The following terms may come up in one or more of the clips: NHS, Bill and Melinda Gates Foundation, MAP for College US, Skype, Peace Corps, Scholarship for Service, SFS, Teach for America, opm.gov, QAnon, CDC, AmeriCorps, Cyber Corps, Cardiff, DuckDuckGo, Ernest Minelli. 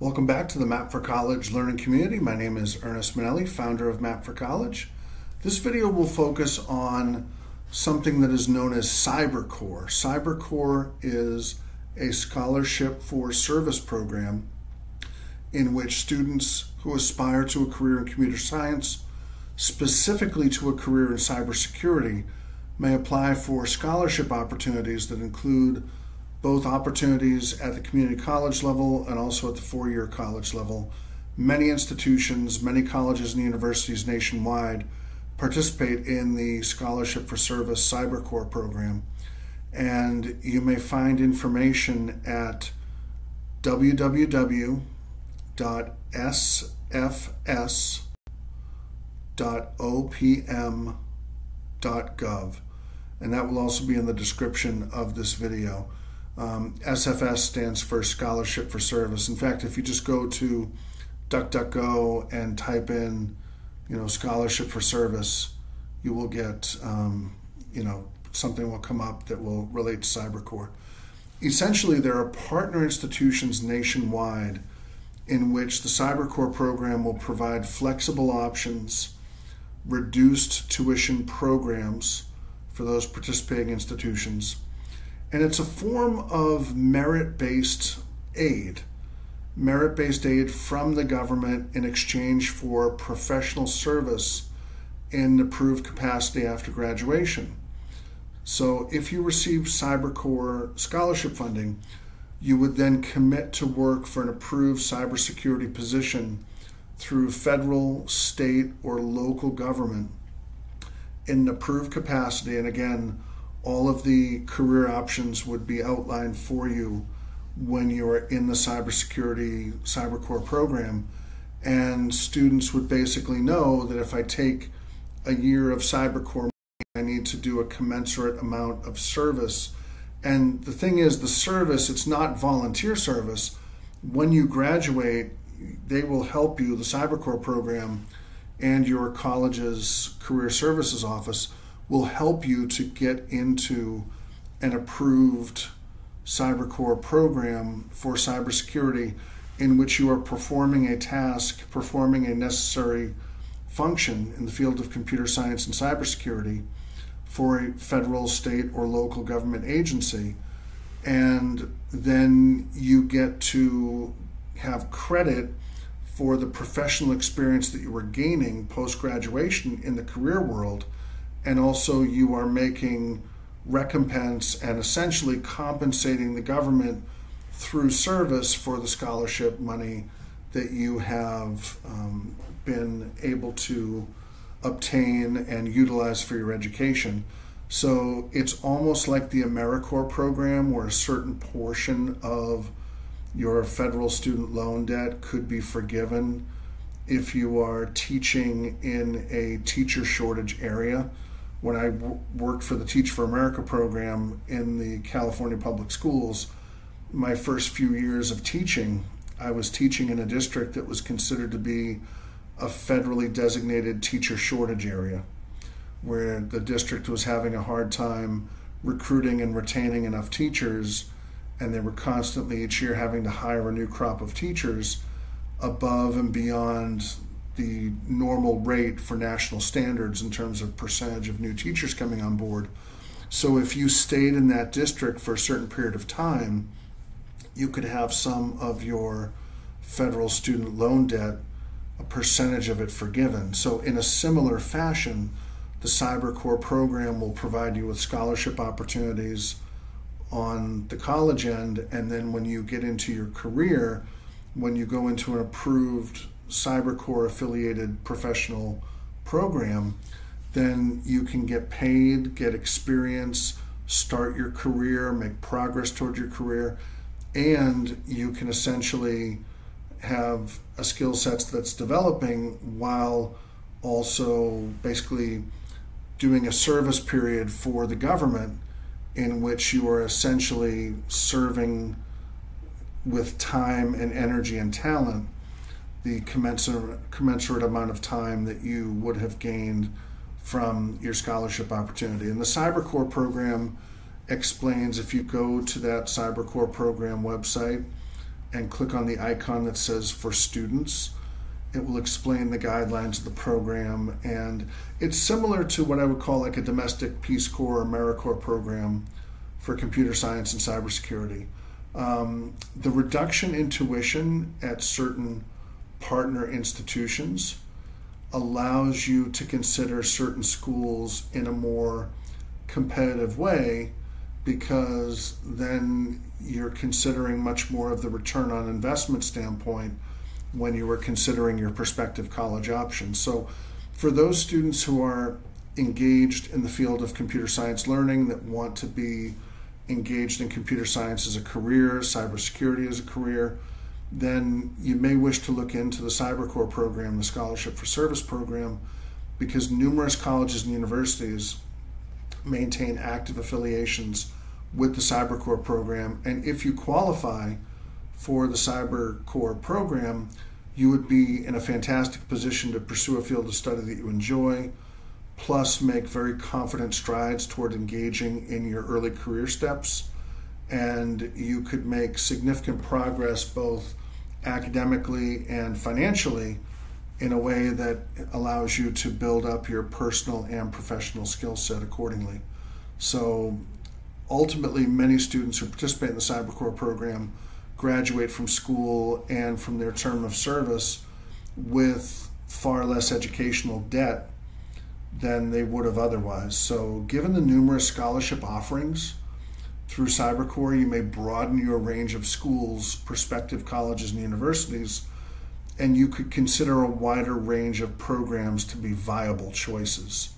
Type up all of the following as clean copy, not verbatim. Welcome back to the MAP for College learning community. My name is Ernest Minelli, founder of MAP for College. This video will focus on something that is known as Cyber Corps. Cyber Corps is a scholarship for service program in which students who aspire to a career in computer science, specifically to a career in cybersecurity, may apply for scholarship opportunities that include both opportunities at the community college level and also at the four-year college level. Many institutions, many colleges and universities nationwide participate in the Scholarship for Service Cyber Corps program. And you may find information at www.sfs.opm.gov. And that will also be in the description of this video. SFS stands for Scholarship for Service. In fact, if you just go to DuckDuckGo and type in, Scholarship for Service, you will get, something will come up that will relate to Cyber Corps. Essentially, there are partner institutions nationwide in which the Cyber Corps program will provide flexible options, reduced tuition programs for those participating institutions. And it's a form of merit-based aid from the government in exchange for professional service in approved capacity after graduation. So if you receive Cyber Corps scholarship funding, you would then commit to work for an approved cybersecurity position through federal, state, or local government in an approved capacity. And again, all of the career options would be outlined for you when you're in the Cyber Corps program. And students would basically know that if I take a year of Cyber Corps, I need to do a commensurate amount of service. And the thing is, the service, it's not volunteer service. When you graduate, they will help you, the Cyber Corps program and your college's career services office will help you to get into an approved Cyber Corps program for cybersecurity in which you are performing a task, performing a necessary function in the field of computer science and cybersecurity for a federal, state, or local government agency. And then you get to have credit for the professional experience that you were gaining post-graduation in the career world. And also you are making recompense and essentially compensating the government through service for the scholarship money that you have been able to obtain and utilize for your education. So it's almost like the AmeriCorps program, where a certain portion of your federal student loan debt could be forgiven if you are teaching in a teacher shortage area. When I worked for the Teach for America program in the California public schools, my first few years of teaching, I was teaching in a district that was considered to be a federally designated teacher shortage area, where the district was having a hard time recruiting and retaining enough teachers, and they were constantly each year having to hire a new crop of teachers above and beyond the normal rate for national standards in terms of percentage of new teachers coming on board. So if you stayed in that district for a certain period of time, you could have some of your federal student loan debt, a percentage of it forgiven. So in a similar fashion, the Cyber Corps program will provide you with scholarship opportunities on the college end, and then when you get into your career, when you go into an approved Cyber Corps affiliated professional program, then you can get paid, get experience, start your career, make progress toward your career, and you can essentially have a skill set that's developing while also basically doing a service period for the government in which you are essentially serving with time and energy and talent the commensurate amount of time that you would have gained from your scholarship opportunity. And the Cyber Corps program explains, if you go to that Cyber Corps program website, and click on the icon that says For Students. It will explain the guidelines of the program, and it's similar to what I would call like a domestic Peace Corps or AmeriCorps program for computer science and cybersecurity. The reduction in tuition at certain partner institutions allows you to consider certain schools in a more competitive way, because then you're considering much more of the return on investment standpoint when you were considering your prospective college options. So for those students who are engaged in the field of computer science learning, that want to be engaged in computer science as a career, cybersecurity as a career, then you may wish to look into the Cyber Corps program, the Scholarship for Service program, because numerous colleges and universities maintain active affiliations with the Cyber Corps program. And if you qualify for the Cyber Corps program, you would be in a fantastic position to pursue a field of study that you enjoy, plus make very confident strides toward engaging in your early career steps. And you could make significant progress both academically and financially in a way that allows you to build up your personal and professional skill set accordingly. So ultimately, many students who participate in the Cyber Corps program graduate from school and from their term of service with far less educational debt than they would have otherwise. So given the numerous scholarship offerings through Cyber Corps, you may broaden your range of schools, prospective colleges and universities, and you could consider a wider range of programs to be viable choices.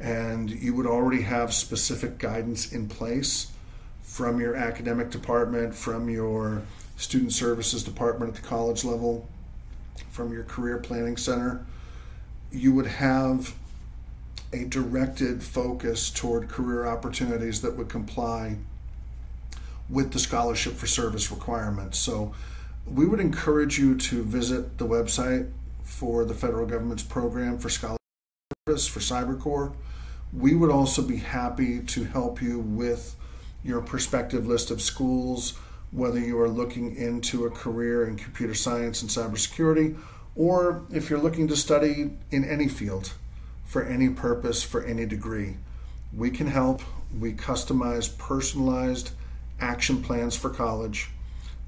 And you would already have specific guidance in place from your academic department, from your student services department at the college level, from your career planning center. You would have a directed focus toward career opportunities that would comply with the Scholarship for Service requirements. So we would encourage you to visit the website for the federal government's program for Scholarship for Service, for Cyber Corps. We would also be happy to help you with your prospective list of schools, whether you are looking into a career in computer science and cybersecurity, or if you're looking to study in any field, for any purpose, for any degree. We can help. We customize personalized action plans for college,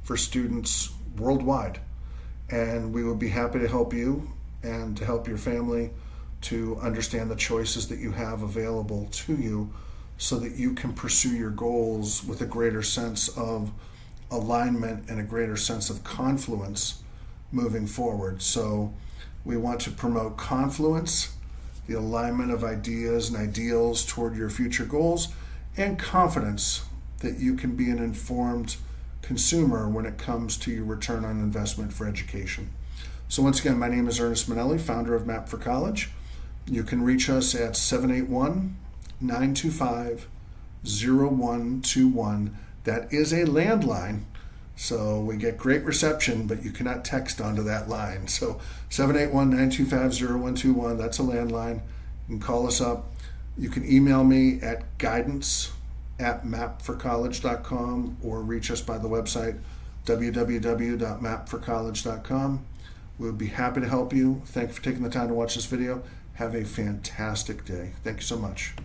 for students worldwide, and we would be happy to help you and to help your family to understand the choices that you have available to you, so that you can pursue your goals with a greater sense of alignment and a greater sense of confluence moving forward. So we want to promote confluence, the alignment of ideas and ideals toward your future goals, and confidence that you can be an informed consumer when it comes to your return on investment for education. So once again, my name is Ernest Minelli, founder of MAP for College. You can reach us at 781-925-0121. That is a landline, so we get great reception, but you cannot text onto that line. So 781-925-0121, that's a landline. You can call us up. You can email me at guidance@mapforcollege.com, or reach us by the website www.mapforcollege.com. We'll be happy to help you. Thank you for taking the time to watch this video. Have a fantastic day. Thank you so much.